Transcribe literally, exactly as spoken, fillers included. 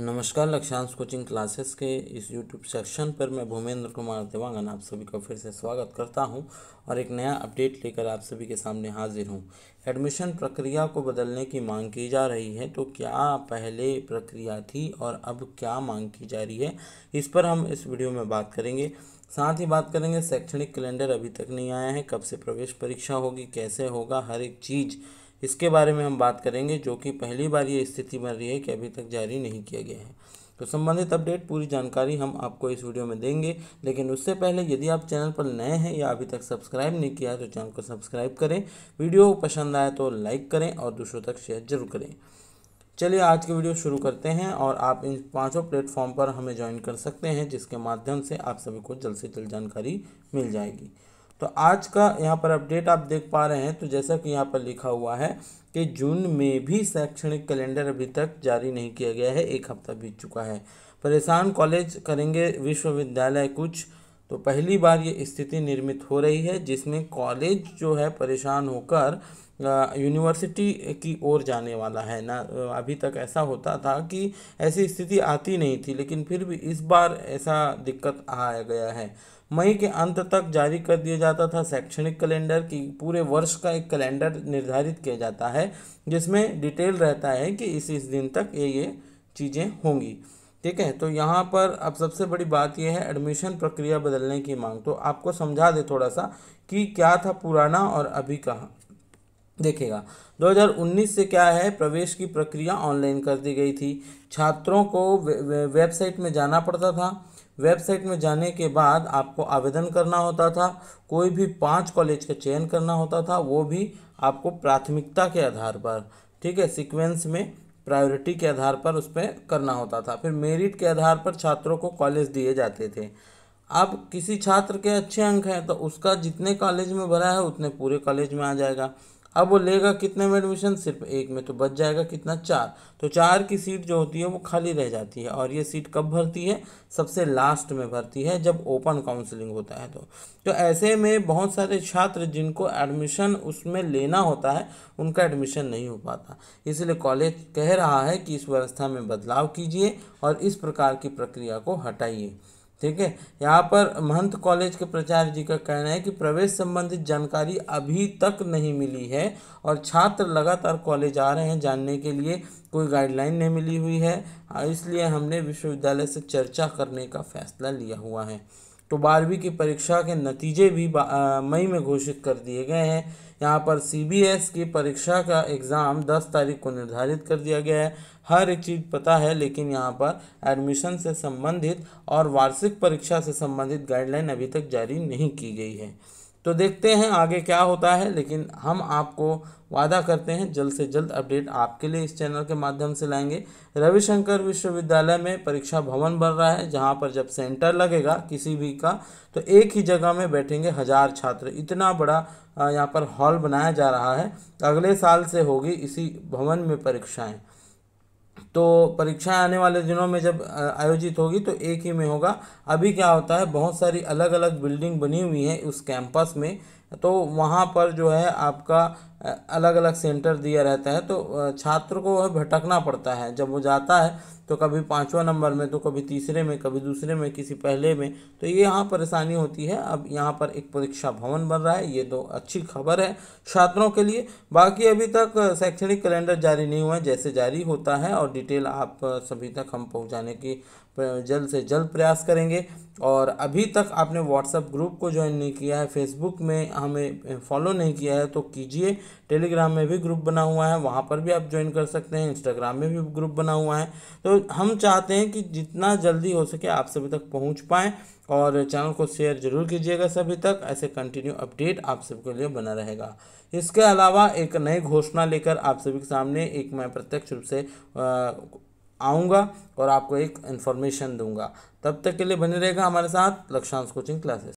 नमस्कार। लक्षांश coaching classes के इस यूट्यूब सेक्शन पर मैं भूमेंद्र कुमार देवांगन आप सभी का फिर से स्वागत करता हूं और एक नया अपडेट लेकर आप सभी के सामने हाजिर हूं। एडमिशन प्रक्रिया को बदलने की मांग की जा रही है, तो क्या पहले प्रक्रिया थी और अब क्या मांग की जा रही है, इस पर हम इस वीडियो में बात करेंगे। साथ ही बात करेंगे शैक्षणिक कैलेंडर अभी तक नहीं आया है, कब से प्रवेश परीक्षा होगी, कैसे होगा, हर एक चीज़ इसके बारे में हम बात करेंगे, जो कि पहली बार ये स्थिति बन रही है कि अभी तक जारी नहीं किया गया है। तो संबंधित अपडेट पूरी जानकारी हम आपको इस वीडियो में देंगे, लेकिन उससे पहले यदि आप चैनल पर नए हैं या अभी तक सब्सक्राइब नहीं किया है तो चैनल को सब्सक्राइब करें, वीडियो पसंद आए तो लाइक करें और दूसरों तक शेयर जरूर करें। चलिए आज की वीडियो शुरू करते हैं और आप इन पाँचों प्लेटफॉर्म पर हमें ज्वाइन कर सकते हैं, जिसके माध्यम से आप सभी को जल्द से जल्द जानकारी मिल जाएगी। तो आज का यहाँ पर अपडेट आप देख पा रहे हैं, तो जैसा कि यहाँ पर लिखा हुआ है कि जून में भी शैक्षणिक कैलेंडर अभी तक जारी नहीं किया गया है, एक हफ्ता बीत चुका है। परेशान कॉलेज करेंगे विश्वविद्यालय कुछ, तो पहली बार ये स्थिति निर्मित हो रही है जिसमें कॉलेज जो है परेशान होकर यूनिवर्सिटी की ओर जाने वाला है। ना अभी तक ऐसा होता था कि ऐसी स्थिति आती नहीं थी, लेकिन फिर भी इस बार ऐसा दिक्कत आ गया है। मई के अंत तक जारी कर दिया जाता था शैक्षणिक कैलेंडर, की पूरे वर्ष का एक कैलेंडर निर्धारित किया जाता है जिसमें डिटेल रहता है कि इस इस दिन तक ये ये चीज़ें होंगी, ठीक है। तो यहाँ पर अब सबसे बड़ी बात यह है एडमिशन प्रक्रिया बदलने की मांग। तो आपको समझा दे थोड़ा सा कि क्या था पुराना और अभी कहाँ देखेगा। दो हज़ार उन्नीस से क्या है, प्रवेश की प्रक्रिया ऑनलाइन कर दी गई थी। छात्रों को वे, वे, वेबसाइट में जाना पड़ता था। वेबसाइट में जाने के बाद आपको आवेदन करना होता था, कोई भी पांच कॉलेज का चयन करना होता था, वो भी आपको प्राथमिकता के आधार पर, ठीक है, सीक्वेंस में प्रायोरिटी के आधार पर उस पर करना होता था। फिर मेरिट के आधार पर छात्रों को कॉलेज दिए जाते थे। अब किसी छात्र के अच्छे अंक हैं तो उसका जितने कॉलेज में भरा है उतने पूरे कॉलेज में आ जाएगा। अब वो लेगा कितने में एडमिशन, सिर्फ एक में, तो बच जाएगा कितना, चार। तो चार की सीट जो होती है वो खाली रह जाती है, और ये सीट कब भरती है, सबसे लास्ट में भरती है जब ओपन काउंसलिंग होता है। तो तो ऐसे में बहुत सारे छात्र जिनको एडमिशन उसमें लेना होता है उनका एडमिशन नहीं हो पाता, इसलिए कॉलेज कह रहा है कि इस व्यवस्था में बदलाव कीजिए और इस प्रकार की प्रक्रिया को हटाइए, ठीक है। यहाँ पर महंत कॉलेज के प्राचार्य जी का कहना है कि प्रवेश संबंधित जानकारी अभी तक नहीं मिली है और छात्र लगातार कॉलेज आ रहे हैं जानने के लिए, कोई गाइडलाइन नहीं मिली हुई है, इसलिए हमने विश्वविद्यालय से चर्चा करने का फैसला लिया हुआ है। तो बारहवीं की परीक्षा के नतीजे भी मई में घोषित कर दिए गए हैं। यहाँ पर सीबीएसई की परीक्षा का एग्ज़ाम दस तारीख को निर्धारित कर दिया गया है। हर एक चीज़ पता है, लेकिन यहाँ पर एडमिशन से संबंधित और वार्षिक परीक्षा से संबंधित गाइडलाइन अभी तक जारी नहीं की गई है। तो देखते हैं आगे क्या होता है, लेकिन हम आपको वादा करते हैं जल्द से जल्द अपडेट आपके लिए इस चैनल के माध्यम से लाएंगे। रविशंकर विश्वविद्यालय में परीक्षा भवन बन रहा है, जहां पर जब सेंटर लगेगा किसी भी का तो एक ही जगह में बैठेंगे हज़ार छात्र, इतना बड़ा यहां पर हॉल बनाया जा रहा है। अगले साल से होगी इसी भवन में परीक्षाएँ, तो परीक्षाएं आने वाले दिनों में जब आयोजित होगी तो एक ही में होगा। अभी क्या होता है, बहुत सारी अलग अलग बिल्डिंग बनी हुई है उस कैंपस में, तो वहाँ पर जो है आपका अलग अलग सेंटर दिया रहता है, तो छात्र को भटकना पड़ता है। जब वो जाता है तो कभी पाँचवा नंबर में, तो कभी तीसरे में, कभी दूसरे में, किसी पहले में, तो ये यहाँ परेशानी होती है। अब यहाँ पर एक परीक्षा भवन बन रहा है, ये तो अच्छी खबर है छात्रों के लिए। बाकी अभी तक शैक्षणिक कैलेंडर जारी नहीं हुआ है, जैसे जारी होता है और डिटेल आप सभी तक हम पहुँचाने की जल्द से जल्द प्रयास करेंगे। और अभी तक आपने व्हाट्सएप ग्रुप को ज्वाइन नहीं किया है, फेसबुक में हमें फॉलो नहीं किया है तो कीजिए। टेलीग्राम में भी ग्रुप बना हुआ है, वहाँ पर भी आप ज्वाइन कर सकते हैं। इंस्टाग्राम में भी ग्रुप बना हुआ है। तो हम चाहते हैं कि जितना जल्दी हो सके आप सभी तक पहुँच पाएँ, और चैनल को शेयर जरूर कीजिएगा सभी तक। ऐसे कंटिन्यू अपडेट आप सबके लिए बना रहेगा। इसके अलावा एक नई घोषणा लेकर आप सभी के सामने एक मैं प्रत्यक्ष रूप से आऊँगा और आपको एक इन्फॉर्मेशन दूंगा। तब तक के लिए बने रहेगा हमारे साथ लक्षांश कोचिंग क्लासेस।